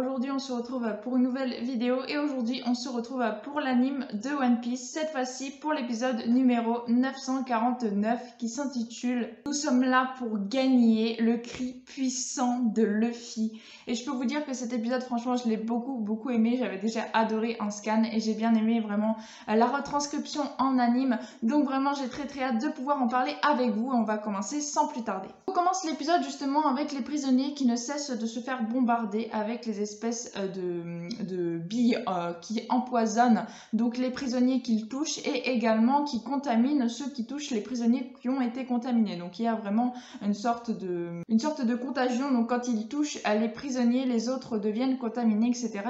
aujourd'hui on se retrouve pour une nouvelle vidéo et aujourd'hui on se retrouve pour l'anime de One Piece, cette fois-ci pour l'épisode numéro 949 qui s'intitule « Nous sommes là pour gagner », le cri puissant de Luffy. Et je peux vous dire que cet épisode, franchement, je l'ai beaucoup aimé, j'avais déjà adoré en scan et j'ai bien aimé vraiment la retranscription en anime, donc vraiment j'ai très hâte de pouvoir en parler avec vous et on va commencer sans plus tarder. On commence l'épisode justement avec les prisonniers qui ne cessent de se faire bombarder avec les espèces de billes qui empoisonnent donc les prisonniers qu'ils touchent et également qui contaminent ceux qui touchent les prisonniers qui ont été contaminés. Donc il y a vraiment une sorte de contagion, donc quand ils touchent les prisonniers, les autres deviennent contaminés, etc.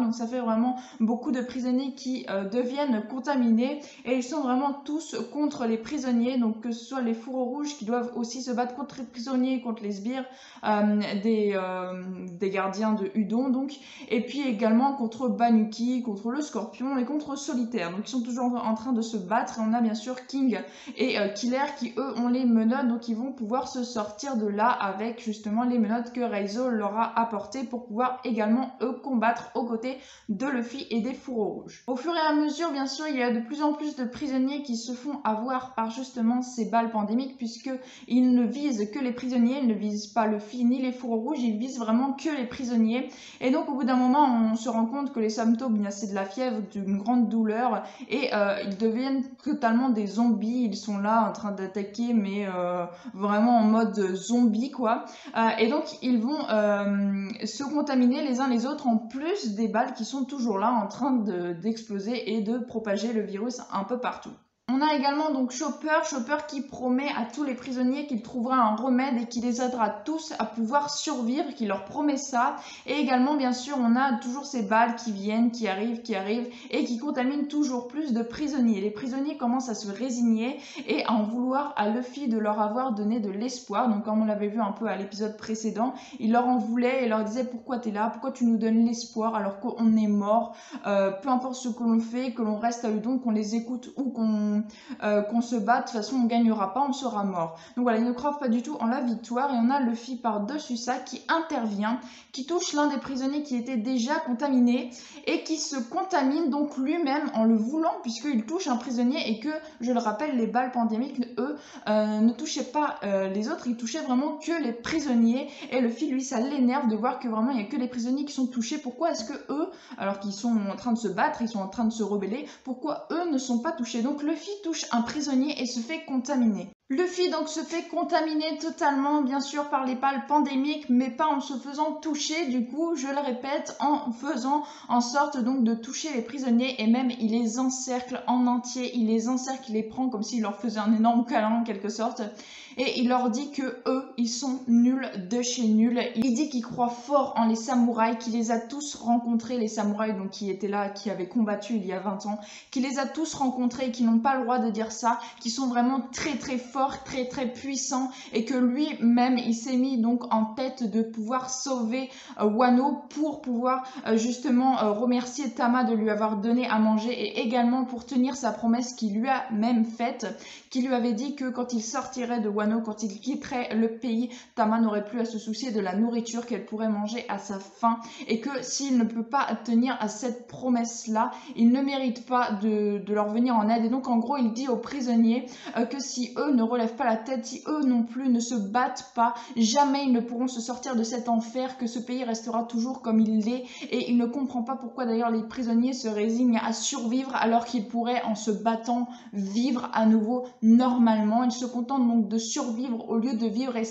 Donc ça fait vraiment beaucoup de prisonniers qui deviennent contaminés et ils sont vraiment tous contre les prisonniers, donc que ce soit les fourreaux rouges qui doivent aussi se battre contre les prisonniers, contre les sbires, des gardiens de Udon donc, et puis également contre Banuki, contre le scorpion et contre Solitaire. Donc ils sont toujours en train de se battre et on a bien sûr King et Killer qui eux ont les menottes, donc ils vont pouvoir se sortir de là avec justement les menottes que Raizo leur a apportées pour pouvoir également eux combattre aux côtés de Luffy et des fourreaux rouges. Au fur et à mesure bien sûr il y a de plus en plus de prisonniers qui se font avoir par justement ces balles pandémiques puisque ils ne visent que les prisonniers, ils ne visent pas Luffy ni les fourreaux rouges, ils visent vraiment que les prisonniers. Et donc au bout d'un moment on se rend compte que les symptômes, c'est de la fièvre, d'une grande douleur et ils deviennent totalement des zombies, ils sont là en train d'attaquer mais vraiment en mode zombie quoi. Et donc ils vont se contaminer les uns les autres en plus des balles qui sont toujours là en train d'exploser et de propager le virus un peu partout. On a également donc Chopper qui promet à tous les prisonniers qu'il trouvera un remède et qui les aidera tous à pouvoir survivre, qui leur promet ça. Et également bien sûr on a toujours ces balles qui viennent, qui arrivent et qui contaminent toujours plus de prisonniers. Les prisonniers commencent à se résigner et à en vouloir à Luffy de leur avoir donné de l'espoir. Donc comme on l'avait vu un peu à l'épisode précédent, il leur en voulait et leur disait pourquoi t'es là, pourquoi tu nous donnes l'espoir alors qu'on est mort, peu importe ce que l'on fait, que l'on reste à Udon, qu'on les écoute ou qu'on se bat, de toute façon on gagnera pas, on sera mort. Donc voilà, ils ne croient pas du tout en la victoire et on a Luffy par-dessus ça qui intervient, qui touche l'un des prisonniers qui était déjà contaminé et qui se contamine donc lui-même en le voulant puisqu'il touche un prisonnier et que, je le rappelle, les balles pandémiques, eux, ne touchaient pas les autres, ils touchaient vraiment que les prisonniers et Luffy, lui, ça l'énerve de voir que vraiment il n'y a que les prisonniers qui sont touchés. Pourquoi est-ce que eux, alors qu'ils sont en train de se battre, ils sont en train de se rebeller, pourquoi eux ne sont pas touchés? Donc Luffy touche un prisonnier et se fait contaminer. Luffy donc se fait contaminer totalement bien sûr par les balles pandémiques mais pas en se faisant toucher, du coup je le répète, en faisant en sorte donc de toucher les prisonniers et même il les encercle en entier, il les encercle, il les prend comme s'il leur faisait un énorme câlin en quelque sorte et il leur dit que eux ils sont nuls de chez nuls. Il dit qu'il croit fort en les samouraïs, qu'il les a tous rencontrés, les samouraïs donc qui étaient là, qui avaient combattu il y a 20 ans, qu'il les a tous rencontrés et qu'ils n'ont pas le droit de dire ça, qu'ils sont vraiment très forts, très puissant et que lui-même il s'est mis donc en tête de pouvoir sauver Wano pour pouvoir justement remercier Tama de lui avoir donné à manger et également pour tenir sa promesse qu'il lui a même faite, qui lui avait dit que quand il sortirait de Wano, quand il quitterait le pays, Tama n'aurait plus à se soucier de la nourriture qu'elle pourrait manger à sa faim et que s'il ne peut pas tenir à cette promesse-là, il ne mérite pas de leur venir en aide. Et donc en gros il dit aux prisonniers que si eux ne relèvent pas la tête, si eux non plus ne se battent pas, jamais ils ne pourront se sortir de cet enfer, que ce pays restera toujours comme il l'est et il ne comprend pas pourquoi d'ailleurs les prisonniers se résignent à survivre alors qu'ils pourraient en se battant vivre à nouveau normalement. Ils se contentent donc de survivre au lieu de vivre et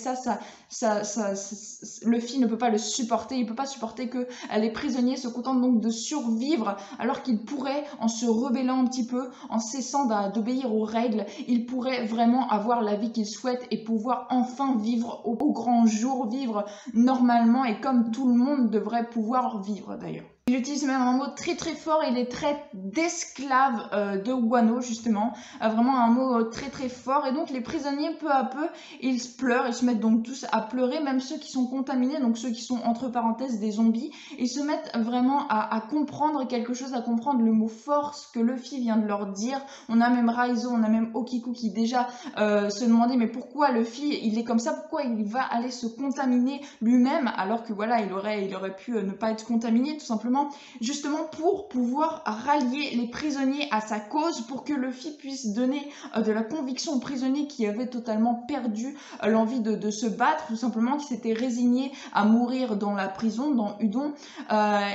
Luffy ne peut pas le supporter, il ne peut pas supporter que les prisonniers se contentent donc de survivre alors qu'ils pourraient, en se rebellant un petit peu, en cessant d'obéir aux règles, ils pourraient vraiment avoir la vie qu'ils souhaitent et pouvoir enfin vivre au grand jour, vivre normalement et comme tout le monde devrait pouvoir vivre d'ailleurs. Il utilise même un mot très très fort, il les traite d'esclaves de Wano justement, vraiment un mot très très fort, et donc les prisonniers peu à peu ils pleurent, ils se mettent donc tous à pleurer, même ceux qui sont contaminés, donc ceux qui sont entre parenthèses des zombies, ils se mettent vraiment à comprendre quelque chose, à comprendre le mot force que Luffy vient de leur dire. On a même Raizo, on a même Okiku qui déjà se demandait mais pourquoi Luffy il est comme ça, pourquoi il va aller se contaminer lui-même alors que voilà il aurait pu ne pas être contaminé tout simplement, justement pour pouvoir rallier les prisonniers à sa cause, pour que Luffy puisse donner de la conviction aux prisonniers qui avaient totalement perdu l'envie de se battre, tout simplement, qui s'étaient résignés à mourir dans la prison, dans Udon,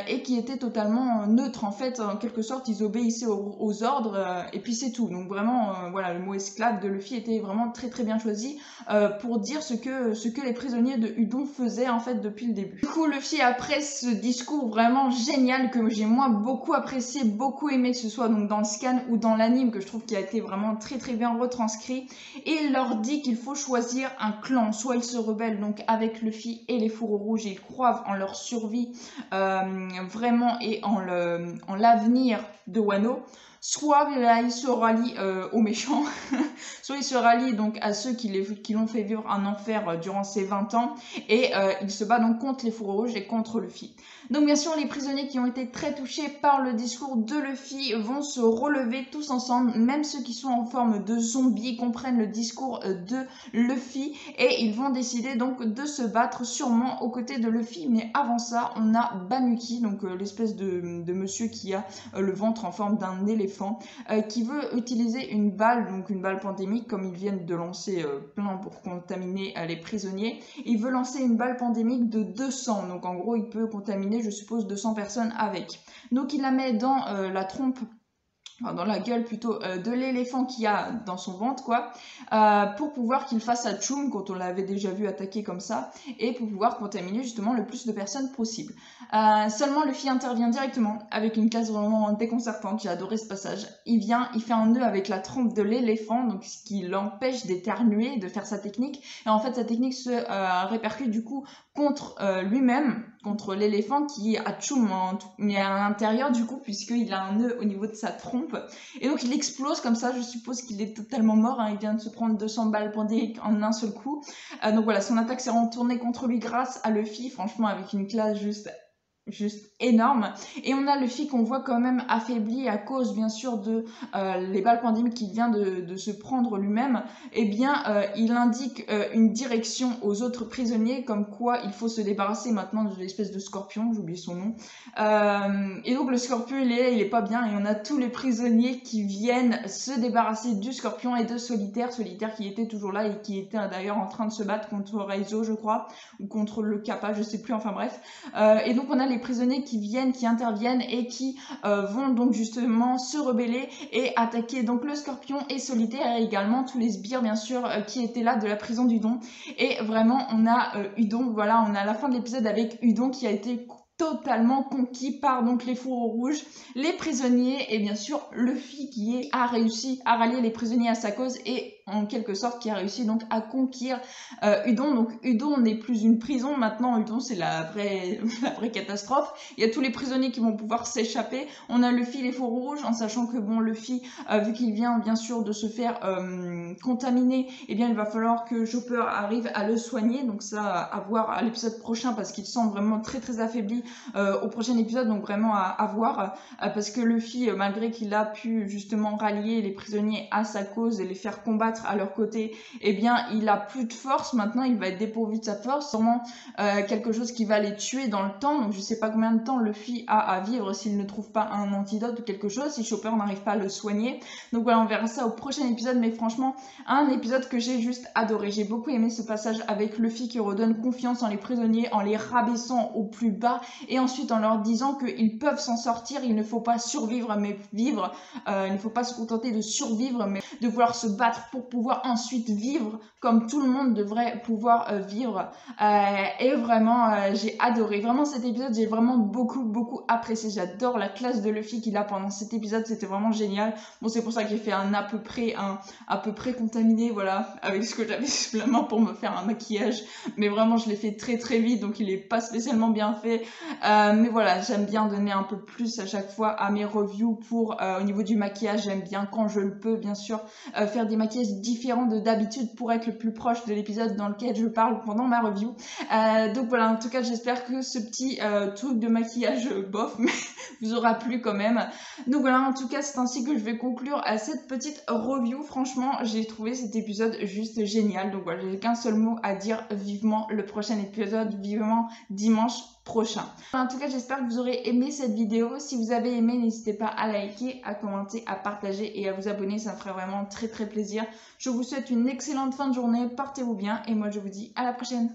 et qui étaient totalement neutres en fait, en quelque sorte ils obéissaient aux ordres et puis c'est tout. Donc vraiment voilà, le mot esclave de Luffy était vraiment très très bien choisi pour dire ce que les prisonniers de Udon faisaient en fait depuis le début. Du coup Luffy, après ce discours vraiment génial que j'ai moi beaucoup apprécié, beaucoup aimé, que ce soit donc dans le scan ou dans l'anime, que je trouve qui a été vraiment très très bien retranscrit, et il leur dit qu'il faut choisir un clan, soit ils se rebellent donc avec Luffy et les fourreaux rouges, ils croient en leur survie vraiment et en l'avenir de Wano, soit là, ils se rallient aux méchants, soit ils se rallient donc à ceux qui l'ont fait vivre un enfer durant ces 20 ans, et ils se battent donc contre les fourreaux rouges et contre Luffy. Donc bien sûr les prisonniers qui ont été très touchés par le discours de Luffy vont se relever tous ensemble, même ceux qui sont en forme de zombies comprennent le discours de Luffy et ils vont décider donc de se battre sûrement aux côtés de Luffy. Mais avant ça on a Banuki, donc l'espèce de monsieur qui a le ventre en forme d'un éléphant, qui veut utiliser une balle, donc une balle pandémique, comme ils viennent de lancer plein pour contaminer les prisonniers. Il veut lancer une balle pandémique de 200, donc en gros il peut contaminer je suppose 200 personnes avec. Donc il la met dans la trompe, dans la gueule plutôt, de l'éléphant qu'il y a dans son ventre quoi, pour pouvoir qu'il fasse à Choum quand on l'avait déjà vu attaquer comme ça, et pour pouvoir contaminer justement le plus de personnes possible. Seulement Luffy intervient directement avec une case vraiment déconcertante, j'ai adoré ce passage. Il vient, il fait un nœud avec la trompe de l'éléphant, donc ce qui l'empêche d'éternuer, de faire sa technique, et en fait sa technique se répercute du coup contre lui-même, contre l'éléphant qui a Choum, mais à l'intérieur du coup, puisqu'il a un nœud au niveau de sa trompe. Et donc il explose comme ça, je suppose qu'il est totalement mort, hein. Il vient de se prendre 200 balles pandémiques en un seul coup. Donc voilà, son attaque s'est retournée contre lui grâce à Luffy, franchement avec une classe juste énorme. Et on a Luffy qu'on voit quand même affaibli à cause bien sûr de les balles pandémiques qu'il vient de se prendre lui-même, et bien il indique une direction aux autres prisonniers comme quoi il faut se débarrasser maintenant de l'espèce de scorpion, j'oublie son nom, et donc le scorpion il est pas bien, et on a tous les prisonniers qui viennent se débarrasser du scorpion et de Solitaire qui était toujours là et qui était d'ailleurs en train de se battre contre Raizo je crois, ou contre le Kappa, je sais plus, enfin bref, et donc on a les prisonniers qui viennent, qui interviennent et qui vont donc justement se rebeller et attaquer donc le scorpion et Solitaire, et également tous les sbires bien sûr qui étaient là de la prison d'Udon. Et vraiment on a Udon, voilà, on a la fin de l'épisode avec Udon qui a été totalement conquis par donc les fourreaux rouges, les prisonniers et bien sûr Luffy qui a réussi à rallier les prisonniers à sa cause et en quelque sorte qui a réussi donc à conquérir Udon. Donc Udon n'est plus une prison maintenant, Udon c'est la vraie catastrophe, il y a tous les prisonniers qui vont pouvoir s'échapper, on a Luffy, les fourreaux rouges, en sachant que bon Luffy vu qu'il vient bien sûr de se faire contaminer, eh bien il va falloir que Chopper arrive à le soigner, donc ça à voir à l'épisode prochain parce qu'il semble vraiment très très affaibli au prochain épisode, donc vraiment à voir parce que Luffy malgré qu'il a pu justement rallier les prisonniers à sa cause et les faire combattre à leur côté, et eh bien il a plus de force maintenant, il va être dépourvu de sa force, sûrement quelque chose qui va les tuer dans le temps, donc je sais pas combien de temps Luffy a à vivre s'il ne trouve pas un antidote ou quelque chose, si Chopper n'arrive pas à le soigner. Donc voilà, on verra ça au prochain épisode, mais franchement un épisode que j'ai juste adoré, j'ai beaucoup aimé ce passage avec Luffy qui redonne confiance en les prisonniers en les rabaissant au plus bas et ensuite en leur disant qu'ils peuvent s'en sortir, il ne faut pas survivre mais vivre, il ne faut pas se contenter de survivre mais de vouloir se battre pour pour pouvoir ensuite vivre comme tout le monde devrait pouvoir vivre. Et vraiment, j'ai adoré. Vraiment, cet épisode, j'ai vraiment beaucoup apprécié. J'adore la classe de Luffy qu'il a pendant cet épisode. C'était vraiment génial. Bon, c'est pour ça que j'ai fait un à peu près contaminé, voilà, avec ce que j'avais sous la main pour me faire un maquillage. Mais vraiment, je l'ai fait très vite, donc il est pas spécialement bien fait. Mais voilà, j'aime bien donner un peu plus à chaque fois à mes reviews pour, au niveau du maquillage, j'aime bien quand je le peux, bien sûr, faire des maquillages différents de d'habitude pour être le plus proche de l'épisode dans lequel je parle pendant ma review. Donc voilà, en tout cas, j'espère que ce petit truc de maquillage bof vous aura plu quand même. Donc voilà, en tout cas, c'est ainsi que je vais conclure à cette petite review. Franchement, j'ai trouvé cet épisode juste génial. Donc voilà, j'ai qu'un seul mot à dire, vivement le prochain épisode, vivement dimanche prochain. En tout cas, j'espère que vous aurez aimé cette vidéo. Si vous avez aimé, n'hésitez pas à liker, à commenter, à partager et à vous abonner. Ça me ferait vraiment très plaisir. Je vous souhaite une excellente fin de journée. Portez-vous bien et moi, je vous dis à la prochaine.